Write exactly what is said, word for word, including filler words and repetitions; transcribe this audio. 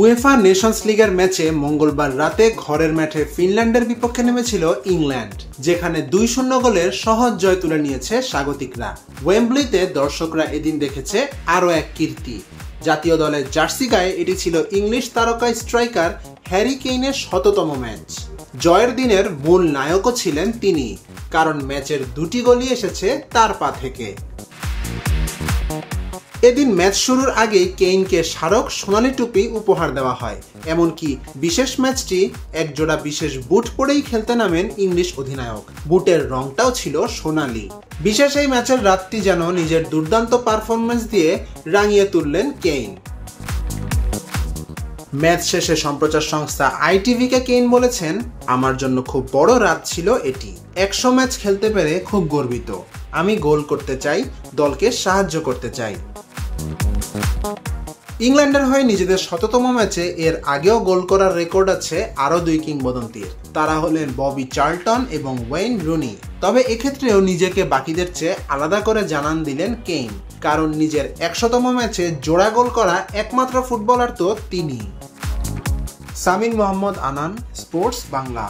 UEFA Nations লিগের ম্যাচে মঙ্গলবার রাতে ঘরের মাঠে ফিনল্যান্ডের বিপক্ষে নেমেছিল ইংল্যান্ড, যেখানে দুই শূন্য গোলের সহজ জয় তুলে নিয়েছে স্বাগতিকরা। ওয়েম্বলিতে দর্শকরা এদিন দেখেছে আরও এক কীর্তি। জাতীয় দলের জার্সি গায়ে এটি ছিল ইংলিশ তারকা স্ট্রাইকার হ্যারি কেইনের শততম ম্যাচ। জয়ের দিনের মূল নায়কও ছিলেন তিনি, কারণ ম্যাচের দুটি গোলই এসেছে তার পা থেকে। এদিন ম্যাচ শুরুর আগেই কেইনকে স্মারক সোনালি টুপি উপহার দেওয়া হয়। এমনকি বিশেষ ম্যাচটি একজোড়া বিশেষ বুট পরেই খেলতে নামেন ইংলিশ অধিনায়ক। বুটের রংটাও ছিল সোনালি। বিশেষ এই ম্যাচের রাতটি যেন নিজের দুর্দান্ত পারফরমেন্স দিয়ে রাঙিয়ে তুললেন কেইন। ম্যাচ শেষে সম্প্রচার সংস্থা আইটিভিকে কেইন বলেছেন, আমার জন্য খুব বড় রাত ছিল এটি। একশো ম্যাচ খেলতে পেরে খুব গর্বিত। আমি গোল করতে চাই, দলকে সাহায্য করতে চাই। ইংল্যান্ডের হয়ে নিজেদের শততম ম্যাচে এর আগেও গোল করার রেকর্ড আছে আরও দুই কিংবদন্তির। তারা হলেন ববি চার্লটন এবং ওয়েইন রুনি। তবে এক্ষেত্রেও নিজেকে বাকিদের চেয়ে আলাদা করে জানান দিলেন কেইন, কারণ নিজের একশোতম ম্যাচে জোড়া গোল করা একমাত্র ফুটবলার তো তিনি। সামিন মোহাম্মদ আনান, স্পোর্টস বাংলা।